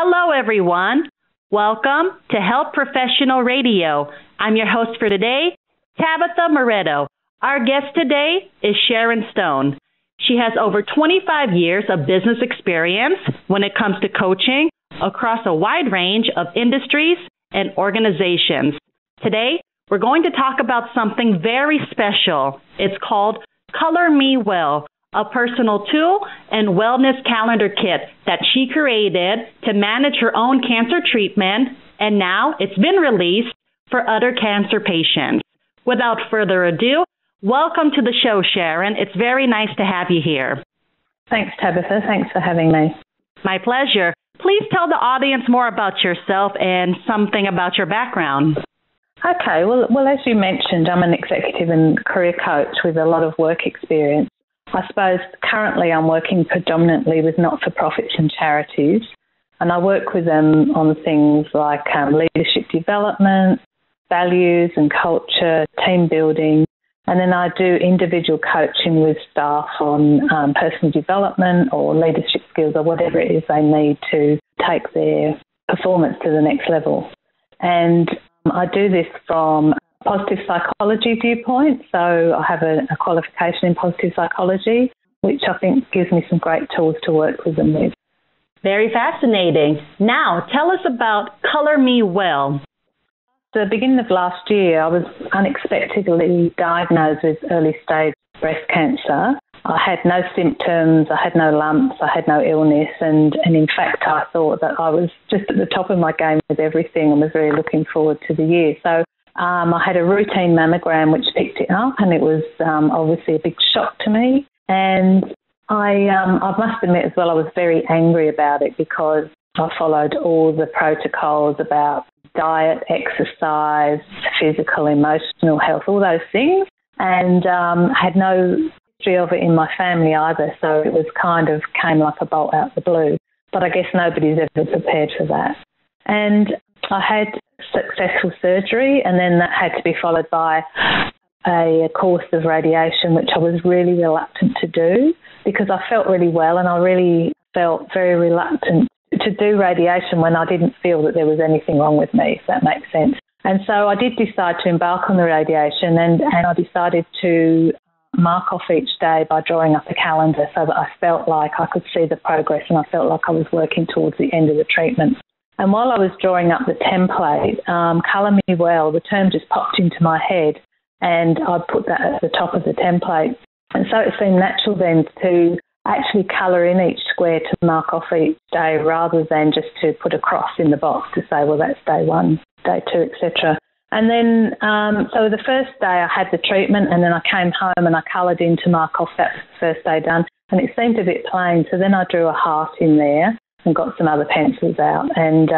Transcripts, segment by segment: Hello, everyone. Welcome to Health Professional Radio. I'm your host for today, Tabetha Moreto. Our guest today is Sharon Stone. She has over 25 years of business experience when it comes to coaching across a wide range of industries and organizations. Today, we're going to talk about something very special. It's called Colour Me Well, a personal tool and wellness calendar kit that she created to manage her own cancer treatment, and now it's been released for other cancer patients. Without further ado, welcome to the show, Sharon. It's very nice to have you here. Thanks, Tabetha. Thanks for having me. My pleasure. Please tell the audience more about yourself and something about your background. Okay. Well, as you mentioned, I'm an executive and career coach with a lot of work experience. I suppose currently I'm working predominantly with not-for-profits and charities, and I work with them on things like leadership development, values and culture, team building, and then I do individual coaching with staff on personal development or leadership skills or whatever it is they need to take their performance to the next level. And I do this from positive psychology viewpoint. So I have a qualification in positive psychology, which I think gives me some great tools to work with them with. Very fascinating. Now, tell us about Colour Me Well. At the beginning of last year, I was unexpectedly diagnosed with early-stage breast cancer. I had no symptoms, I had no lumps, I had no illness, and in fact I thought that I was just at the top of my game with everything and was really looking forward to the year. So I had a routine mammogram which picked it up, and it was obviously a big shock to me. And I must admit as well, I was very angry about it because I followed all the protocols about diet, exercise, physical, emotional health, all those things, and had no history of it in my family either. So it was kind of came like a bolt out the blue. But I guess nobody's ever prepared for that. And I had successful surgery, and then that had to be followed by a course of radiation, which I was really reluctant to do because I felt really well, and I really felt very reluctant to do radiation when I didn't feel that there was anything wrong with me, if that makes sense. And so I did decide to embark on the radiation, and I decided to mark off each day by drawing up a calendar so that I felt like I could see the progress and I felt like I was working towards the end of the treatment. And while I was drawing up the template, Colour Me Well, the term just popped into my head, and I put that at the top of the template. And so it seemed natural then to actually colour in each square to mark off each day rather than just to put a cross in the box to say, well, that's day one, day two, etc. And then, so the first day I had the treatment, and then I came home and I coloured in to mark off that first day done, and it seemed a bit plain. So then I drew a heart in there and got some other pencils out and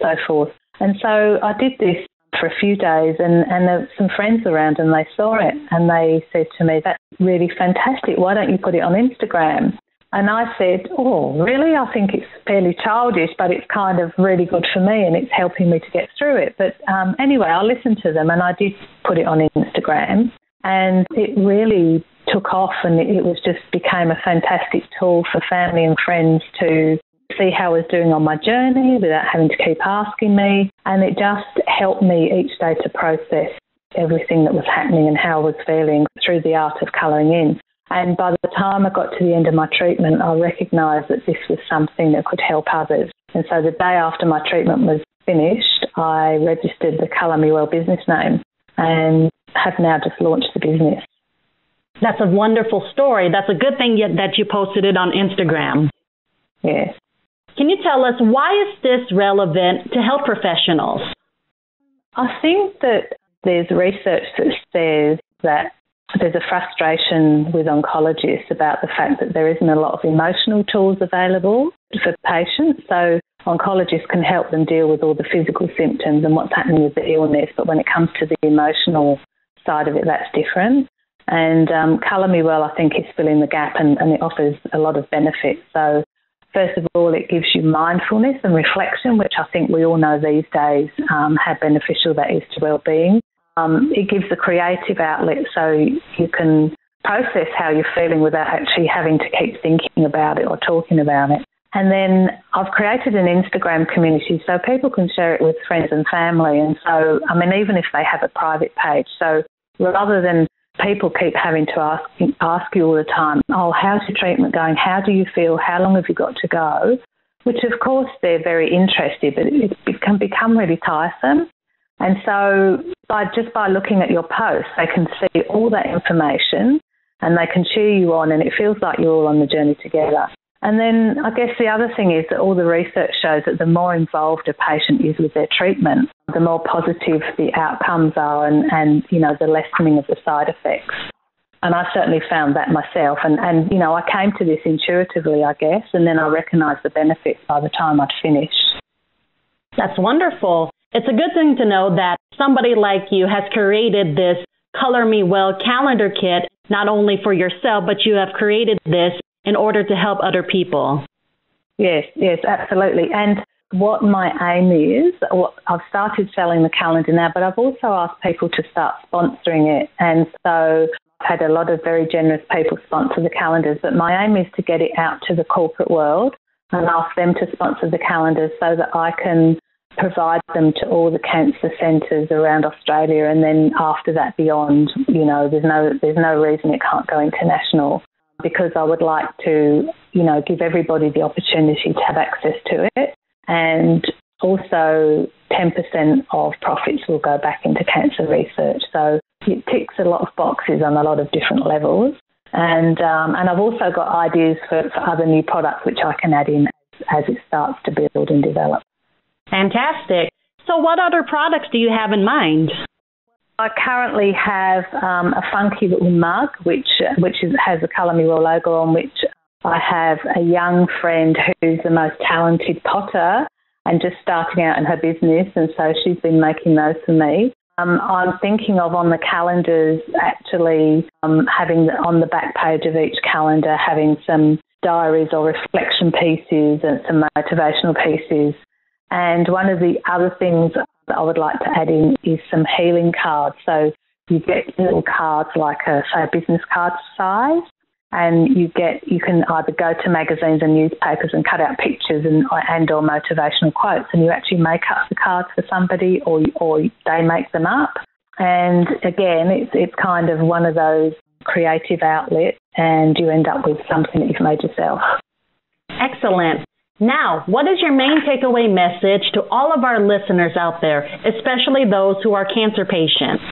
so forth. And so I did this for a few days, and there were some friends around and they saw it and they said to me, that's really fantastic, why don't you put it on Instagram? And I said, oh, really? I think it's fairly childish, but it's kind of really good for me and it's helping me to get through it. But anyway, I listened to them and I did put it on Instagram, and it really took off, and it was just became a fantastic tool for family and friends to see how I was doing on my journey without having to keep asking me. And it just helped me each day to process everything that was happening and how I was feeling through the art of colouring in. And by the time I got to the end of my treatment, I recognised that this was something that could help others. And so the day after my treatment was finished, I registered the Colour Me Well business name and have now just launched the business. That's a wonderful story. That's a good thing that you posted it on Instagram. Yes. Can you tell us, why is this relevant to health professionals? I think that there's research that says that there's a frustration with oncologists about the fact that there isn't a lot of emotional tools available for patients. So oncologists can help them deal with all the physical symptoms and what's happening with the illness, but when it comes to the emotional side of it, that's different. And Colour Me Well, I think, is filling the gap, and it offers a lot of benefits. So first of all, it gives you mindfulness and reflection, which I think we all know these days how beneficial that is to wellbeing. It gives a creative outlet, so you can process how you're feeling without actually having to keep thinking about it or talking about it. And then I've created an Instagram community so people can share it with friends and family. And so, I mean, even if they have a private page. So rather than people keep having to ask you all the time, oh, how's your treatment going? How do you feel? How long have you got to go? Which, of course, they're very interested, but it can become really tiresome. And so by looking at your posts, they can see all that information and they can cheer you on, and it feels like you're all on the journey together. And then I guess the other thing is that all the research shows that the more involved a patient is with their treatment, the more positive the outcomes are and you know, the lessening of the side effects. And I certainly found that myself. And you know, I came to this intuitively, I guess, and then I recognised the benefits by the time I'd finished. That's wonderful. It's a good thing to know that somebody like you has created this Colour Me Well calendar kit, not only for yourself, but you have created this in order to help other people. Yes, absolutely. And what my aim is, I've started selling the calendar now, but I've also asked people to start sponsoring it. And so I've had a lot of very generous people sponsor the calendars, but my aim is to get it out to the corporate world and ask them to sponsor the calendars so that I can provide them to all the cancer centres around Australia, and then after that beyond, you know, there's no reason it can't go international, because I would like to, you know, give everybody the opportunity to have access to it. And also 10% of profits will go back into cancer research. So it ticks a lot of boxes on a lot of different levels. And I've also got ideas for other new products which I can add in as it starts to build and develop. Fantastic. So what other products do you have in mind? I currently have a funky little mug, which has a Colour Me Well logo on, which I have a young friend who's the most talented potter and just starting out in her business, and so she's been making those for me. I'm thinking of on the calendars actually having on the back page of each calendar having some diaries or reflection pieces and some motivational pieces. And one of the other things that I would like to add in is some healing cards. So you get little cards like a business card size, and you can either go to magazines and newspapers and cut out pictures and or motivational quotes, and you actually make up the cards for somebody or they make them up. And again, it's kind of one of those creative outlets, and you end up with something that you've made yourself. Excellent. Now, what is your main takeaway message to all of our listeners out there, especially those who are cancer patients?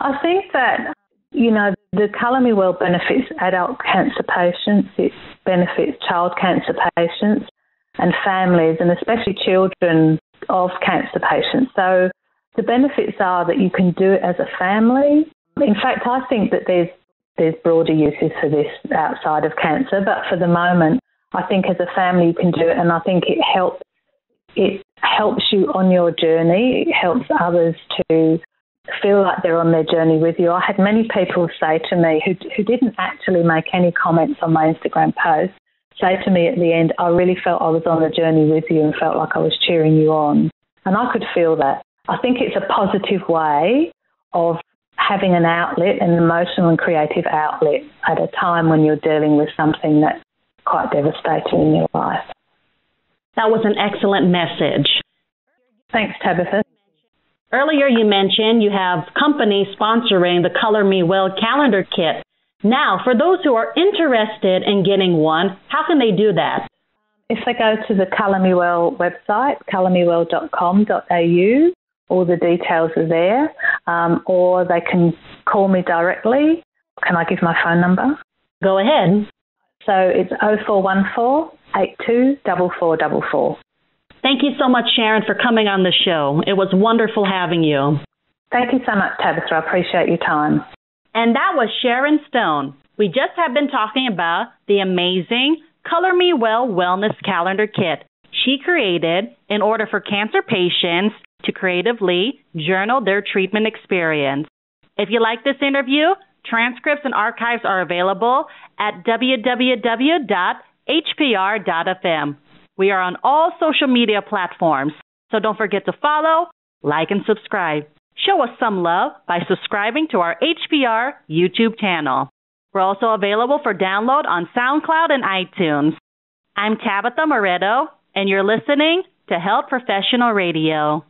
I think that, you know, the Colour Me Well benefits adult cancer patients, it benefits child cancer patients and families, and especially children of cancer patients. So the benefits are that you can do it as a family. In fact, I think that there's broader uses for this outside of cancer, but for the moment, I think as a family you can do it, and I think it helps you on your journey. It helps others to feel like they're on their journey with you. I had many people say to me who didn't actually make any comments on my Instagram post, say to me at the end, I really felt I was on the journey with you and felt like I was cheering you on. And I could feel that. I think it's a positive way of having an outlet, an emotional and creative outlet at a time when you're dealing with something that's quite devastating in your life. That was an excellent message. Thanks, Tabitha. Earlier you mentioned you have companies sponsoring the Colour Me Well calendar kit. Now, for those who are interested in getting one, how can they do that? If they go to the Colour Me Well website, colormewell.com.au, all the details are there, or they can call me directly. Can I give my phone number? Go ahead. So it's 0414 824444. Thank you so much, Sharon, for coming on the show. It was wonderful having you. Thank you so much, Tabitha. I appreciate your time. And that was Sharon Stone. We just have been talking about the amazing Colour Me Well Wellness Calendar Kit she created in order for cancer patients to creatively journal their treatment experience. If you like this interview, transcripts and archives are available at www.hpr.fm. We are on all social media platforms, so don't forget to follow, like, and subscribe. Show us some love by subscribing to our HPR YouTube channel. We're also available for download on SoundCloud and iTunes. I'm Tabetha Moreto, and you're listening to Health Professional Radio.